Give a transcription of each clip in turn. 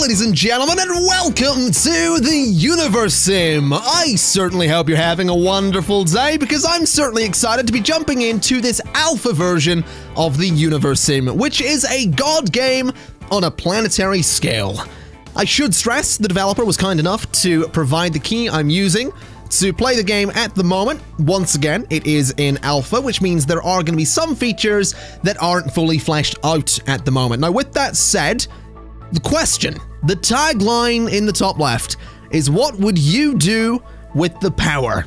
Hello ladies and gentlemen, and welcome to The Universim. I certainly hope you're having a wonderful day, because I'm certainly excited to be jumping into this alpha version of The Universim, which is a god game on a planetary scale. I should stress the developer was kind enough to provide the key I'm using to play the game at the moment. Once again, it is in alpha, which means there are going to be some features that aren't fully fleshed out at the moment. Now, with that said, the question, the tagline in the top left, is what would you do with the power?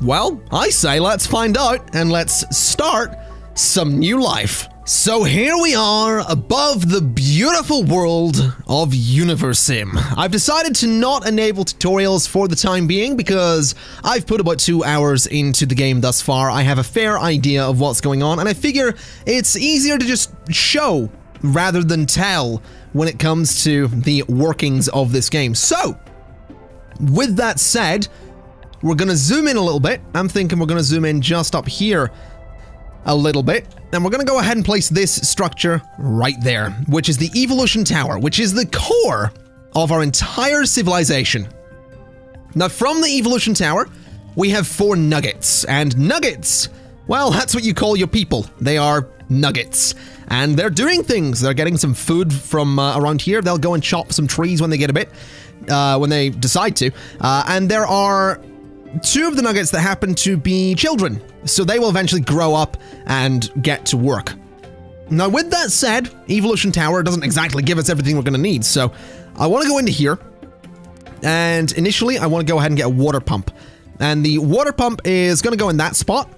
Well, I say let's find out and let's start some new life. So here we are above the beautiful world of Universim. I've decided to not enable tutorials for the time being because I've put about 2 hours into the game thus far. I have a fair idea of what's going on, and I figure it's easier to just show rather than tell when it comes to the workings of this game. So, with that said, we're going to zoom in a little bit. I'm thinking we're going to zoom in just up here a little bit, and we're gonna go ahead and place this structure right there, which is the Evolution Tower, which is the core of our entire civilization. Now, from the Evolution Tower, we have 4 nuggets, and nuggets, well, that's what you call your people. They are nuggets, and they're doing things. They're getting some food from around here. They'll go and chop some trees when they get a bit, when they decide to, and there are 2 of the nuggets that happen to be children, so they will eventually grow up and get to work. Now, with that said, Evolution Tower doesn't exactly give us everything we're going to need, so I want to go into here, and initially I want to go ahead and get a water pump, and the water pump is going to go in that spot,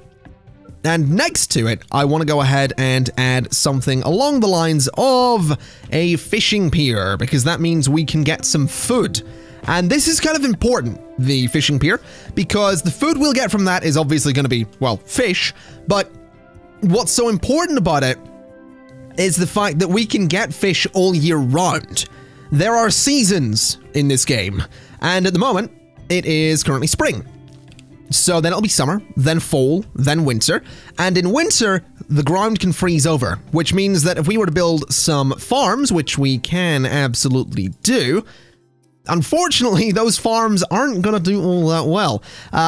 and next to it I want to go ahead and add something along the lines of a fishing pier, because that means we can get some food. And this is kind of important, the fishing pier, because the food we'll get from that is obviously going to be, well, fish, but what's so important about it is the fact that we can get fish all year round. There are seasons in this game, and at the moment, it is currently spring. So then it'll be summer, then fall, then winter, and in winter, the ground can freeze over, which means that if we were to build some farms, which we can absolutely do, unfortunately, those farms aren't going to do all that well.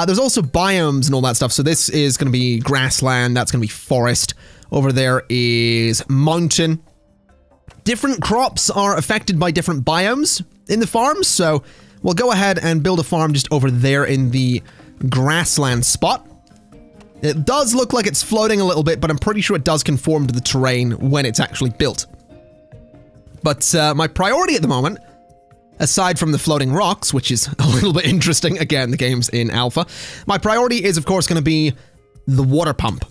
There's also biomes and all that stuff, so this is going to be grassland, that's going to be forest. Over there is mountain. Different crops are affected by different biomes in the farms, so we'll go ahead and build a farm just over there in the grassland spot. It does look like it's floating a little bit, but I'm pretty sure it does conform to the terrain when it's actually built. But my priority at the moment, aside from the floating rocks, which is a little bit interesting, again, the game's in alpha, my priority is, of course, going to be the water pump.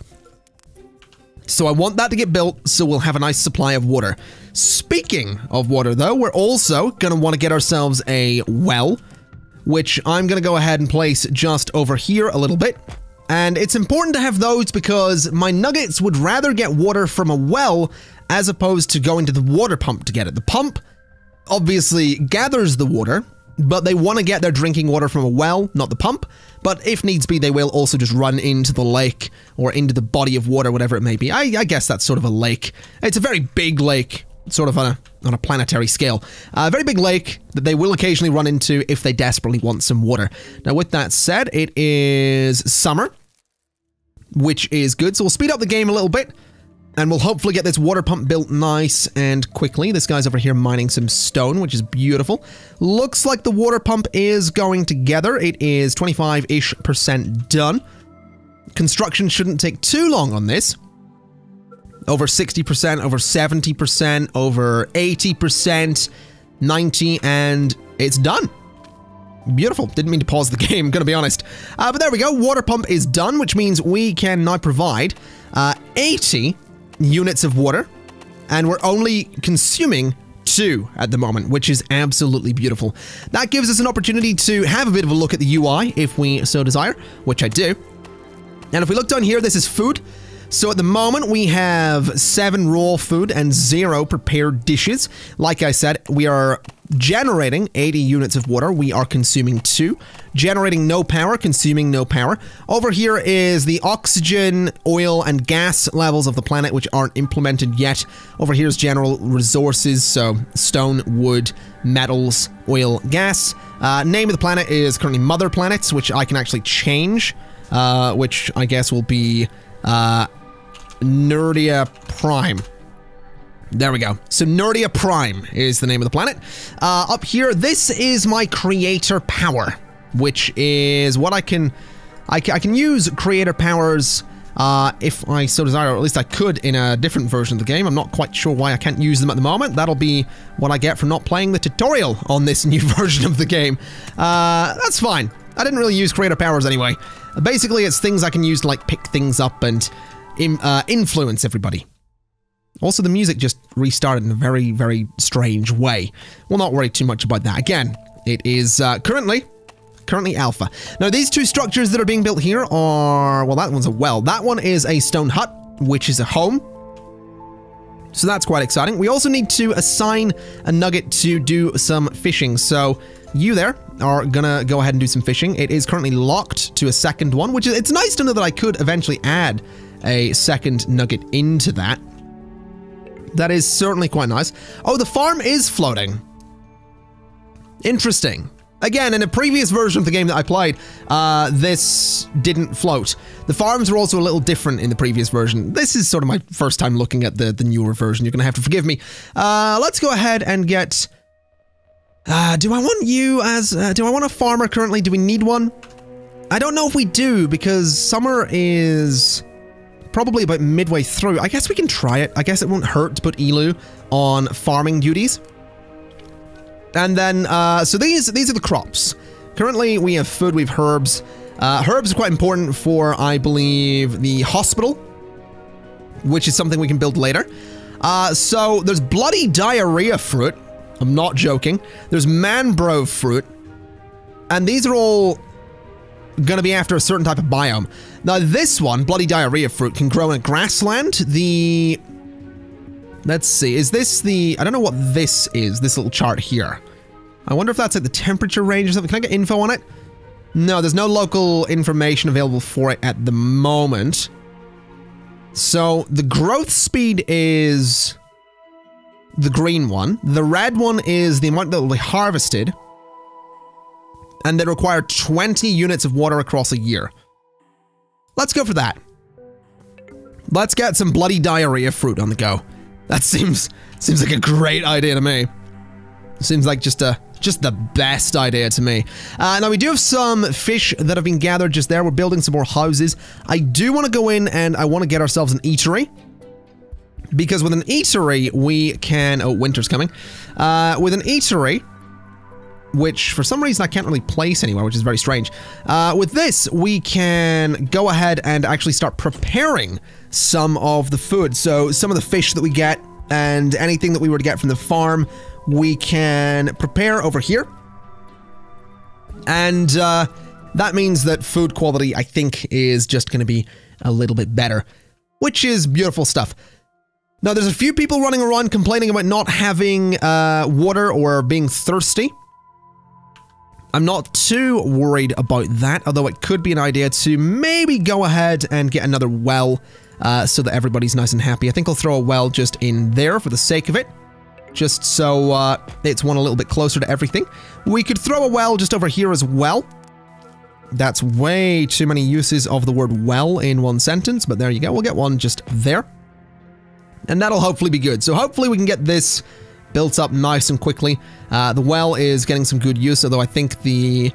So I want that to get built, so we'll have a nice supply of water. Speaking of water, though, we're also going to want to get ourselves a well, which I'm going to go ahead and place just over here a little bit. And it's important to have those because my nuggets would rather get water from a well as opposed to going to the water pump to get it. The pump obviously gathers the water, but they want to get their drinking water from a well, not the pump. But if needs be, they will also just run into the lake or into the body of water, whatever it may be. I guess that's sort of a lake. It's a very big lake, sort of on a planetary scale. A very big lake that they will occasionally run into if they desperately want some water. Now, with that said, it is summer, which is good. So we'll speed up the game a little bit, and we'll hopefully get this water pump built nice and quickly. This guy's over here mining some stone, which is beautiful. Looks like the water pump is going together. It is 25-ish% done. Construction shouldn't take too long on this. Over 60%, over 70%, over 80%, 90%, and it's done. Beautiful. Didn't mean to pause the game, gonna be honest. But there we go. Water pump is done, which means we can now provide 80 units of water, and we're only consuming 2 at the moment, which is absolutely beautiful. That gives us an opportunity to have a bit of a look at the UI if we so desire, which I do. And if we look down here, this is food. So at the moment we have 7 raw food and 0 prepared dishes. Like I said, we are generating 80 units of water, we are consuming 2. Generating no power, consuming no power. Over here is the oxygen, oil, and gas levels of the planet, which aren't implemented yet. Over here is general resources, so stone, wood, metals, oil, gas. Name of the planet is currently Mother Planets, which I can actually change, which I guess will be Nerdia Prime. There we go. So Nerdia Prime is the name of the planet. Up here, this is my creator power, which is what I can use creator powers if I so desire, or at least I could in a different version of the game. I'm not quite sure why I can't use them at the moment. That'll be what I get for not playing the tutorial on this new version of the game. That's fine. I didn't really use creator powers anyway. Basically, it's things I can use to like pick things up and influence everybody. Also, the music just restarted in a very, very strange way. We'll not worry too much about that. Again, it is currently alpha. Now, these two structures that are being built here are... well, that one's a well. That one is a stone hut, which is a home. So that's quite exciting. We also need to assign a nugget to do some fishing. So you there are gonna go ahead and do some fishing. It is currently locked to a second one, which is... it's nice to know that I could eventually add a second nugget into that. That is certainly quite nice. Oh, the farm is floating. Interesting. Again, in a previous version of the game that I played, this didn't float. The farms were also a little different in the previous version. This is sort of my first time looking at the newer version. You're going to have to forgive me. Let's go ahead and get... do I want you as... do I want a farmer currently? Do we need one? I don't know if we do, because summer is... probably about midway through. I guess we can try it. I guess it won't hurt to put Elu on farming duties. And then, so these are the crops. Currently, we have food, we have herbs. Herbs are quite important for, I believe, the hospital, which is something we can build later. So there's bloody diarrhea fruit. I'm not joking. There's mangrove fruit. And these are all... gonna be after a certain type of biome. Now this one, bloody diarrhea fruit, can grow in a grassland. The... let's see, is this the... I don't know what this is, this little chart here. I wonder if that's at the temperature range or something. Can I get info on it? No, there's no local information available for it at the moment. So the growth speed is the green one. The red one is the amount that will be harvested. And they require 20 units of water across a year. Let's go for that. Let's get some bloody diarrhea fruit on the go. That seems like a great idea to me. Seems like just the best idea to me. Now we do have some fish that have been gathered just there. We're building some more houses. I do want to go in and I want to get ourselves an eatery. Because with an eatery, we can... oh, winter's coming. With an eatery... which, for some reason, I can't really place anywhere, which is very strange. With this, we can go ahead and actually start preparing some of the food. So, some of the fish that we get and anything that we were to get from the farm, we can prepare over here. And that means that food quality, I think, is just going to be a little bit better, which is beautiful stuff. Now, there's a few people running around complaining about not having water or being thirsty. I'm not too worried about that, although it could be an idea to maybe go ahead and get another well so that everybody's nice and happy. I think I'll throw a well just in there for the sake of it, just so it's one a little bit closer to everything. We could throw a well just over here as well. That's way too many uses of the word well in one sentence, but there you go. We'll get one just there. And that'll hopefully be good. So hopefully we can get this... built up nice and quickly. The well is getting some good use, although I think the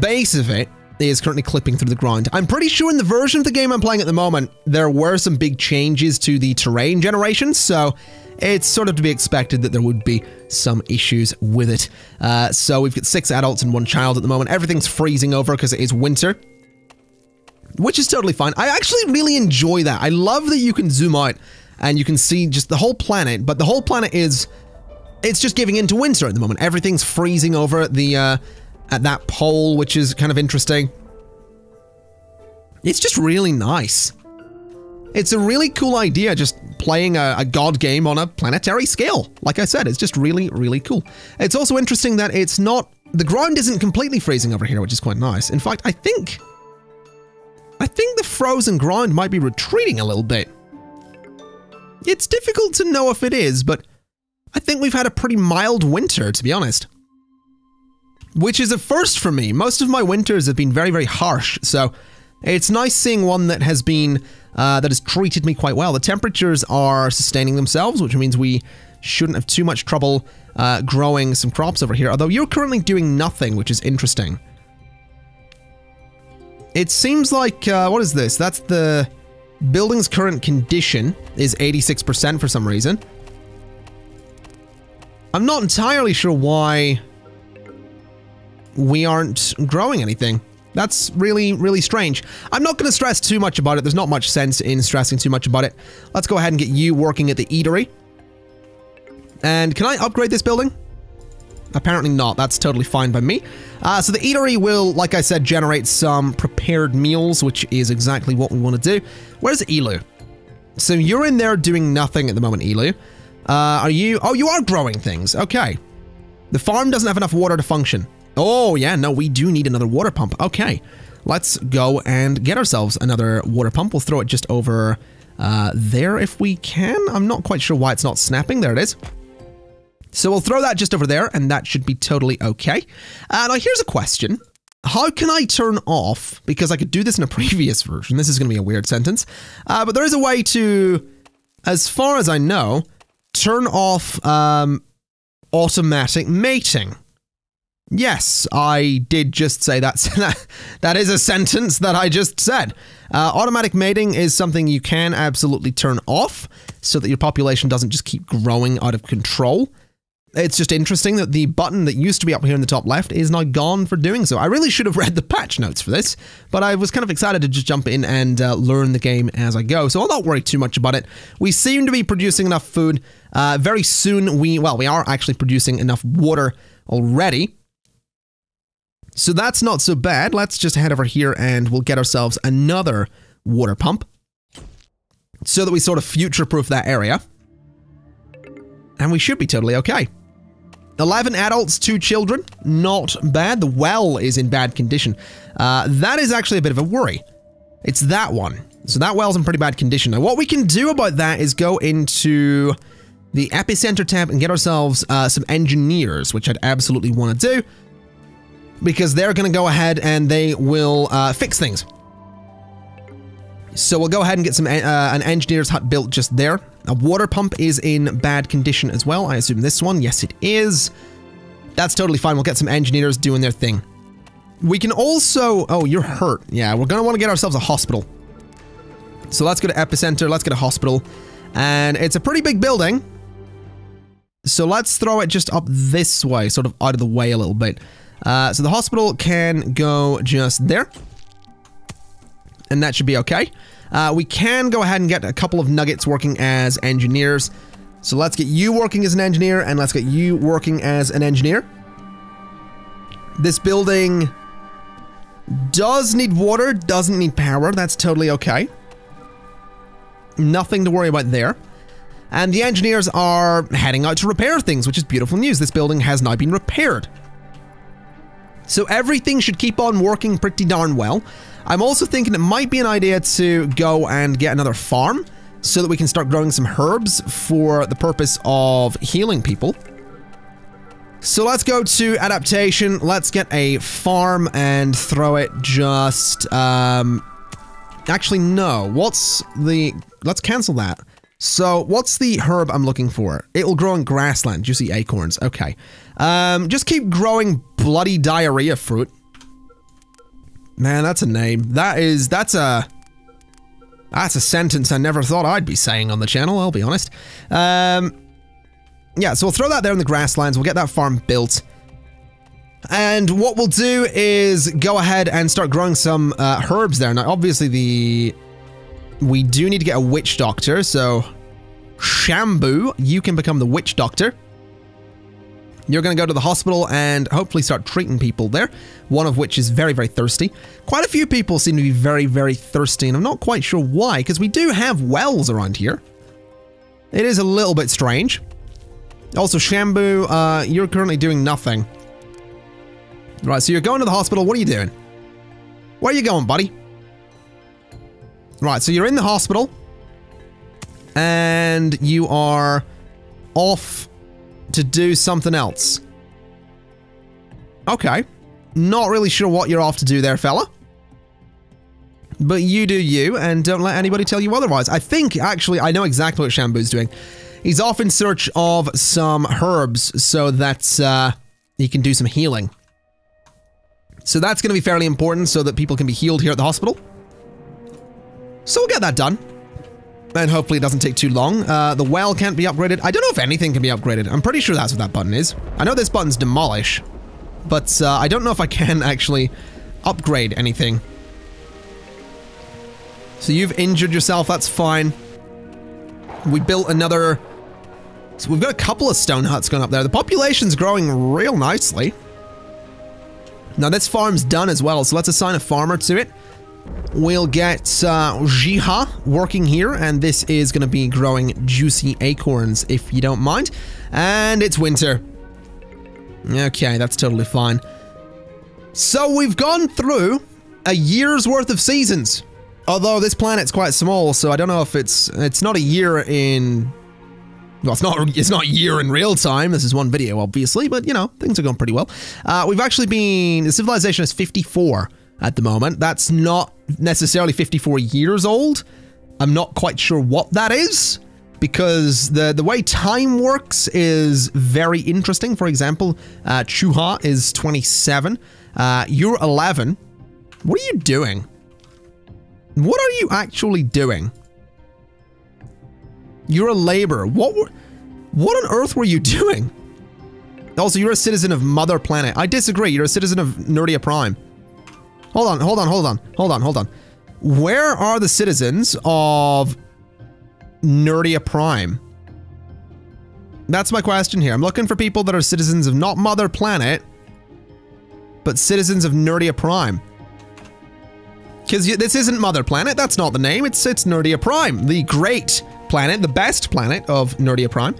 base of it is currently clipping through the ground. I'm pretty sure in the version of the game I'm playing at the moment, there were some big changes to the terrain generation, so it's sort of to be expected that there would be some issues with it. So we've got 6 adults and 1 child at the moment. Everything's freezing over because it is winter, which is totally fine. I actually really enjoy that. I love that you can zoom out and you can see just the whole planet, but the whole planet is... it's just giving in to winter at the moment. Everything's freezing over at the at that pole, which is kind of interesting. It's just really nice. It's a really cool idea, just playing a god game on a planetary scale. Like I said, it's just really, really cool. It's also interesting that it's not, the ground isn't completely freezing over here, which is quite nice. In fact, I think the frozen ground might be retreating a little bit. It's difficult to know if it is, but I think we've had a pretty mild winter, to be honest. Which is a first for me. Most of my winters have been very, very harsh, so it's nice seeing one that has been, that has treated me quite well. The temperatures are sustaining themselves, which means we shouldn't have too much trouble growing some crops over here. Although you're currently doing nothing, which is interesting. It seems like, what is this? That's the building's current condition is 86% for some reason. I'm not entirely sure why we aren't growing anything. That's really, really strange. I'm not going to stress too much about it. There's not much sense in stressing too much about it. Let's go ahead and get you working at the eatery. And can I upgrade this building? Apparently not. That's totally fine by me. So the eatery will, like I said, generate some prepared meals, which is exactly what we want to do. Where's Elu? So you're in there doing nothing at the moment, Elu. Are you? Oh, you are growing things. Okay. The farm doesn't have enough water to function. Oh, yeah. No, we do need another water pump. Okay. Let's go and get ourselves another water pump. We'll throw it just over there if we can. I'm not quite sure why it's not snapping. There it is. So we'll throw that just over there, and that should be totally okay. Now, here's a question. How can I turn off? Because I could do this in a previous version. This is going to be a weird sentence. But there is a way to, as far as I know, turn off automatic mating. Yes, I did just say that. That is a sentence that I just said. Automatic mating is something you can absolutely turn off so that your population doesn't just keep growing out of control. It's just interesting that the button that used to be up here in the top left is now gone for doing so. I really should have read the patch notes for this, but I was kind of excited to just jump in and learn the game as I go, so I'll not worry too much about it. We seem to be producing enough food. Very soon we are actually producing enough water already. So that's not so bad. Let's just head over here and we'll get ourselves another water pump so that we sort of future-proof that area. And we should be totally okay. 11 adults, 2 children. Not bad. The well is in bad condition. That is actually a bit of a worry. It's that one. So that well's in pretty bad condition. Now, what we can do about that is go into the Epicenter tab and get ourselves some engineers, which I'd absolutely want to do, because they're going to go ahead and they will fix things. So we'll go ahead and get some an engineer's hut built just there. A water pump is in bad condition as well. I assume this one. Yes, it is. That's totally fine. We'll get some engineers doing their thing. We can also... Oh, you're hurt. Yeah, we're going to want to get ourselves a hospital. So let's go to Epicenter. Let's get a hospital. And it's a pretty big building. So let's throw it just up this way, sort of out of the way a little bit. So the hospital can go just there. And that should be okay. We can go ahead and get a couple of nuggets working as engineers. So let's get you working as an engineer, and let's get you working as an engineer. This building does need water, doesn't need power. That's totally okay. Nothing to worry about there. And the engineers are heading out to repair things, which is beautiful news. This building has now been repaired. So everything should keep on working pretty darn well. I'm also thinking it might be an idea to go and get another farm so that we can start growing some herbs for the purpose of healing people. So let's go to adaptation. Let's get a farm and throw it just... actually, no. What's the... Let's cancel that. So what's the herb I'm looking for? It will grow in grassland. Juicy acorns. Okay. Just keep growing bloody diarrhea fruit. Man, that's a name. That's a sentence I never thought I'd be saying on the channel, I'll be honest. Yeah, so we'll throw that there in the grasslands. We'll get that farm built. And what we'll do is go ahead and start growing some herbs there. Now, obviously, we do need to get a witch doctor, so Shambu, you can become the witch doctor. You're going to go to the hospital and hopefully start treating people there, one of which is very, very thirsty. Quite a few people seem to be very, very thirsty, and I'm not quite sure why, because we do have wells around here. It is a little bit strange. Also, Shambu, you're currently doing nothing. Right, so you're going to the hospital. What are you doing? Where are you going, buddy? Right, so you're in the hospital. And you are off to do something else. Okay. Not really sure what you're off to do there, fella. But you do you, and don't let anybody tell you otherwise. I think, actually, I know exactly what Shambu's doing. He's off in search of some herbs so that he can do some healing. So that's going to be fairly important so that people can be healed here at the hospital. So we'll get that done. And hopefully it doesn't take too long. The well can't be upgraded. I don't know if anything can be upgraded. I'm pretty sure that's what that button is. I know this button's demolish. But I don't know if I can actually upgrade anything. So you've injured yourself, that's fine. We built another... So we've got a couple of stone huts going up there. The population's growing real nicely. Now this farm's done as well, so let's assign a farmer to it. We'll get Jiha working here, and this is going to be growing juicy acorns, if you don't mind. And it's winter. Okay, that's totally fine. So we've gone through a year's worth of seasons. Although this planet's quite small, so I don't know if it's not a year in... Well, it's not a year in real time. This is one video, obviously, but, you know, things are going pretty well. We've actually been... The civilization is 54 at the moment. That's not necessarily 54 years old. I'm not quite sure what that is, because the way time works is very interesting. For example, Chuha is 27. You're 11. What are you doing? What are you actually doing? You're a laborer. What on earth were you doing? Also, you're a citizen of Mother Planet. I disagree. You're a citizen of Nerdia Prime. Hold on. Where are the citizens of Nerdia Prime? That's my question here. I'm looking for people that are citizens of not Mother Planet, but citizens of Nerdia Prime. Because this isn't Mother Planet. That's not the name. It's Nerdia Prime, the great planet, the best planet of Nerdia Prime.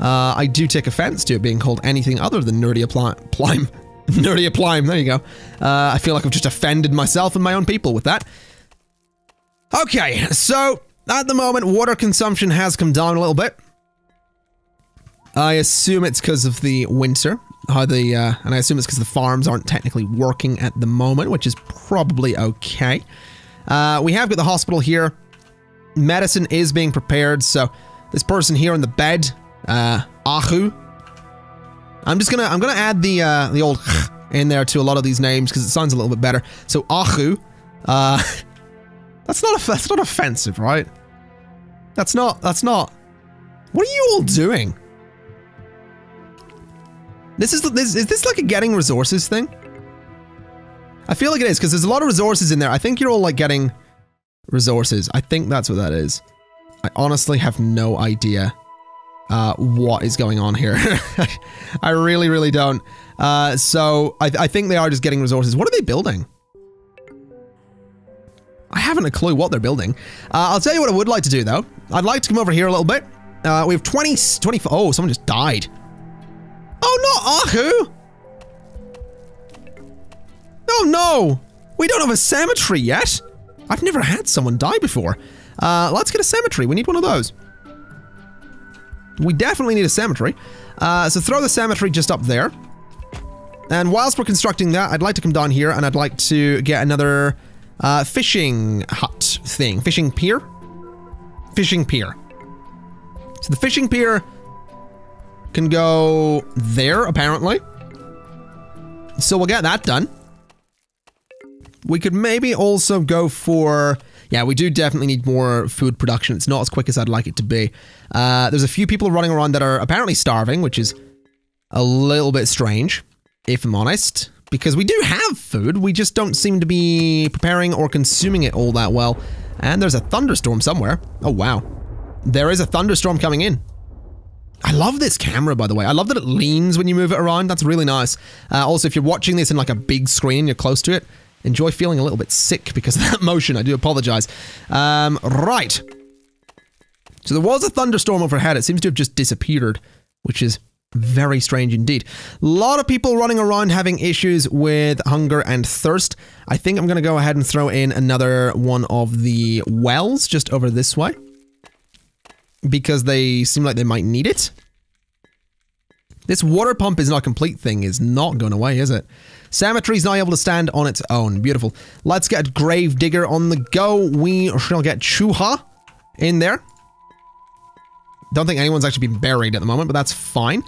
I do take offense to it being called anything other than Nerdia Prime. Nerdia Prime, there you go. I feel like I've just offended myself and my own people with that. Okay, so at the moment, water consumption has come down a little bit. I assume it's because of the winter. And I assume it's because the farms aren't technically working at the moment, which is probably okay. We have got the hospital here. Medicine is being prepared, so this person here in the bed, Ahu. I'm gonna add the old in there to a lot of these names because it sounds a little bit better. So Ahu, that's not offensive, right? That's not. What are you all doing? Is this like a getting resources thing? I feel like it is, because there's a lot of resources in there. I think you're all, like, getting resources. I think that's what that is. I honestly have no idea what is going on here. I really, really don't. So, I think they are just getting resources. What are they building? I haven't a clue what they're building. I'll tell you what I would like to do, though. I'd like to come over here a little bit. We have 24... Oh, someone just died. Oh, not Ahu! Oh no! We don't have a cemetery yet! I've never had someone die before. Let's get a cemetery. We need one of those. We definitely need a cemetery. So throw the cemetery just up there. And whilst we're constructing that, I'd like to come down here and I'd like to get another fishing hut thing. Fishing pier? Fishing pier. So the fishing pier... can go there, apparently. So we'll get that done. We could maybe also go for... Yeah, we do definitely need more food production. It's not as quick as I'd like it to be. There's a few people running around that are apparently starving, which is a little bit strange, if I'm honest. Because we do have food, we just don't seem to be preparing or consuming it all that well. And there's a thunderstorm somewhere. Oh, wow. There is a thunderstorm coming in. I love this camera, by the way. I love that it leans when you move it around. That's really nice. Also, if you're watching this in like a big screen, you're close to it. Enjoy feeling a little bit sick because of that motion. I do apologize. Right. So there was a thunderstorm overhead. It seems to have just disappeared, which is very strange indeed. A lot of people running around having issues with hunger and thirst. I think I'm going to go ahead and throw in another one of the wells just over this way, because they seem like they might need it. This water pump is not a complete thing. It's not going away, is it? Cemetery's now able to stand on its own. Beautiful. Let's get a grave digger on the go. We shall get Chuha in there. Don't think anyone's actually been buried at the moment, but that's fine.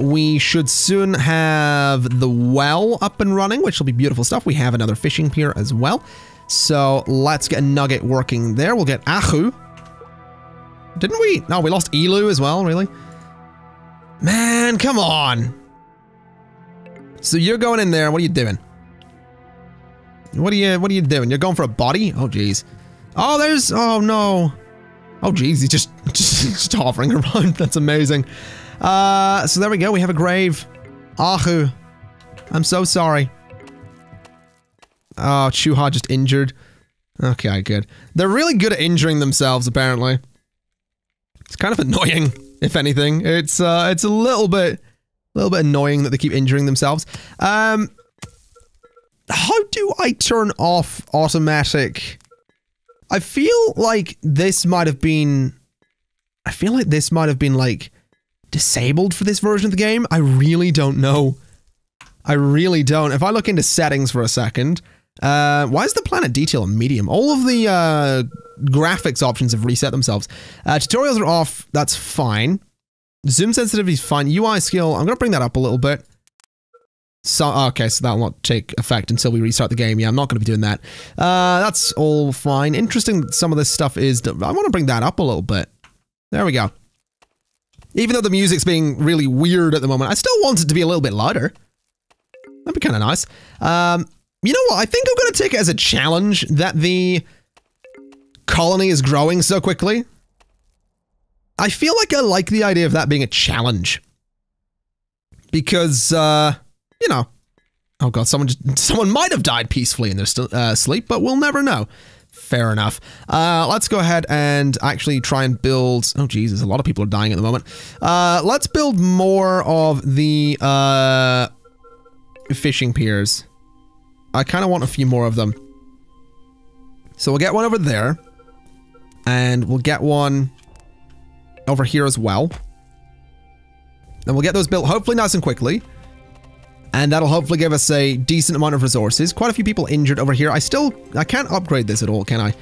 We should soon have the well up and running, which will be beautiful stuff. We have another fishing pier as well. So let's get a nugget working there. We'll get Ahu. Didn't we? No, we lost Elu as well, really. Man, come on. So you're going in there. What are you doing? What are you doing? You're going for a body? Oh, jeez. Oh, there's... Oh, no. Oh, jeez. He's just hovering around. That's amazing. So there we go. We have a grave. Ahu. I'm so sorry. Oh, Chuha just injured. Okay, good. They're really good at injuring themselves, apparently. It's kind of annoying, if anything. It's a little bit annoying that they keep injuring themselves. How do I turn off automatic? I feel like this might have been like disabled for this version of the game. I really don't know. I really don't. If I look into settings for a second, why is the planet detail on medium? All of the graphics options have reset themselves. Tutorials are off. That's fine. Zoom sensitivity is fine. UI skill. I'm going to bring that up a little bit. So, okay, so that will not take effect until we restart the game. Yeah, I'm not going to be doing that. That's all fine. Interesting that some of this stuff is... I want to bring that up a little bit. There we go. Even though the music's being really weird at the moment, I still want it to be a little bit louder. That'd be kind of nice. You know what? I think I'm going to take it as a challenge that the colony is growing so quickly. I feel like I like the idea of that being a challenge. Because, you know... Oh god, someone might have died peacefully in their sleep, but we'll never know. Fair enough. Let's go ahead and actually try and build... Oh Jesus, a lot of people are dying at the moment. Let's build more of the fishing piers. I kind of want a few more of them. So we'll get one over there. And we'll get one over here as well. And we'll get those built hopefully nice and quickly. And that'll hopefully give us a decent amount of resources. Quite a few people injured over here. I can't upgrade this at all, can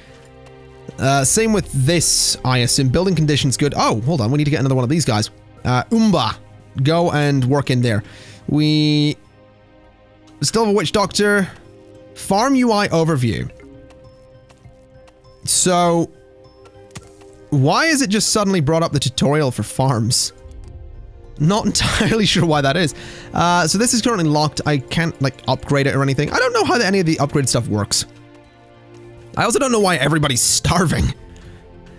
I? Same with this, I assume. Building conditions good. Oh, hold on. We need to get another one of these guys. Umba. Go and work in there. We still have a witch doctor. Farm UI overview. So... why is it just suddenly brought up the tutorial for farms? Not entirely sure why that is. So this is currently locked. I can't, like, upgrade it or anything. I don't know how any of the upgrade stuff works. I also don't know why everybody's starving.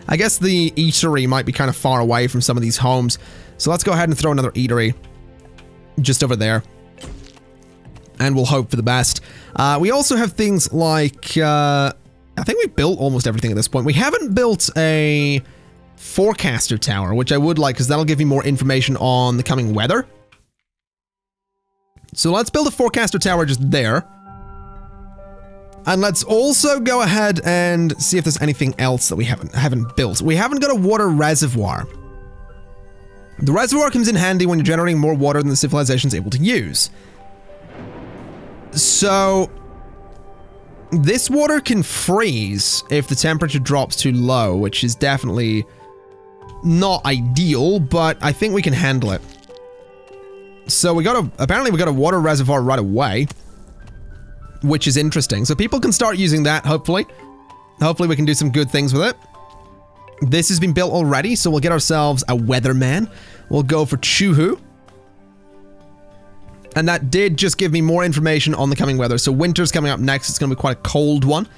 I guess the eatery might be kind of far away from some of these homes. So let's go ahead and throw another eatery just over there. And we'll hope for the best. We also have things like... I think we've built almost everything at this point. We haven't built a forecaster tower, which I would like, because that'll give me more information on the coming weather. So let's build a forecaster tower just there. And let's also go ahead and see if there's anything else that we haven't built. We haven't got a water reservoir. The reservoir comes in handy when you're generating more water than the civilization's able to use. So... this water can freeze if the temperature drops too low, which is definitely not ideal, but I think we can handle it. So apparently we got a water reservoir right away, which is interesting. So people can start using that, hopefully. Hopefully we can do some good things with it. This has been built already, so we'll get ourselves a weatherman. We'll go for Chuhu. And that did just give me more information on the coming weather. So winter's coming up next. It's going to be quite a cold one,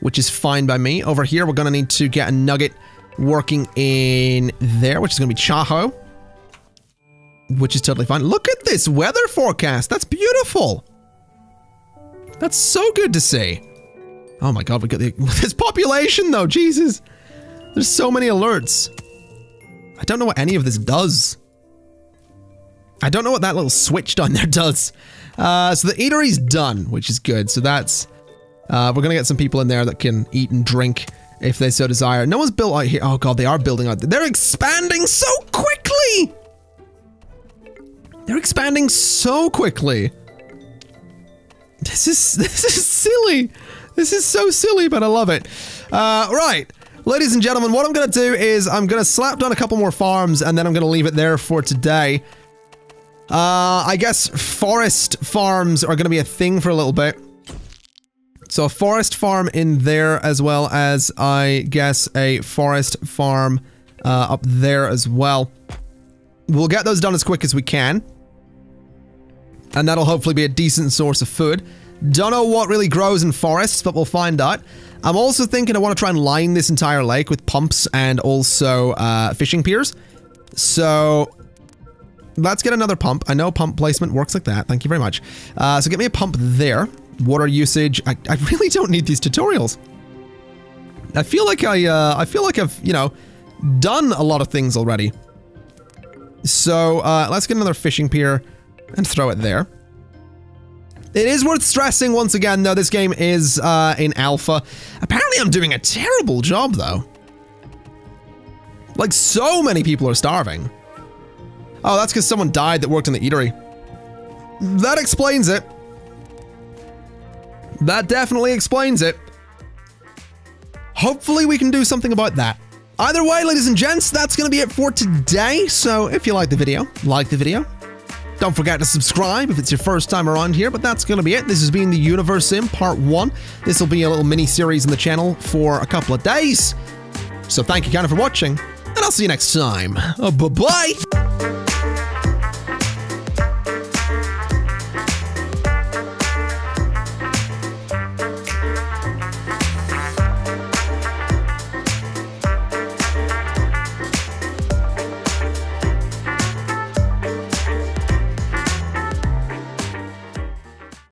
which is fine by me. Over here, we're going to need to get a nugget working in there, which is going to be Chaho, which is totally fine. Look at this weather forecast. That's beautiful. That's so good to see. Oh my god, we got this population though. Jesus. There's so many alerts. I don't know what any of this does. I don't know what that little switch down there does. So the eatery's done, which is good. So that's... we're going to get some people in there that can eat and drink if they so desire. No one's built out here. Oh, God, they are building out. They're expanding so quickly! They're expanding so quickly. This is silly. This is so silly, but I love it. Right. Ladies and gentlemen, what I'm going to do is I'm going to slap down a couple more farms and then I'm going to leave it there for today. I guess forest farms are going to be a thing for a little bit. So a forest farm in there as well as, I guess, a forest farm up there as well. We'll get those done as quick as we can. And that'll hopefully be a decent source of food. Don't know what really grows in forests, but we'll find out. I'm also thinking I want to try and line this entire lake with pumps and also fishing piers. So let's get another pump. I know pump placement works like that. Thank you very much. So get me a pump there. Water usage. I really don't need these tutorials. I feel like I've, you know, done a lot of things already. So let's get another fishing pier and throw it there. It is worth stressing once again, though, this game is in alpha. Apparently I'm doing a terrible job, though. Like, so many people are starving. Oh, that's because someone died that worked in the eatery. That explains it. That definitely explains it. Hopefully we can do something about that. Either way, ladies and gents, that's going to be it for today. So if you like the video, like the video. Don't forget to subscribe if it's your first time around here, but that's going to be it. This has been The Universim Part 1. This will be a little mini-series on the channel for a couple of days. So thank you, Cannon, for watching, and I'll see you next time. Bye-bye!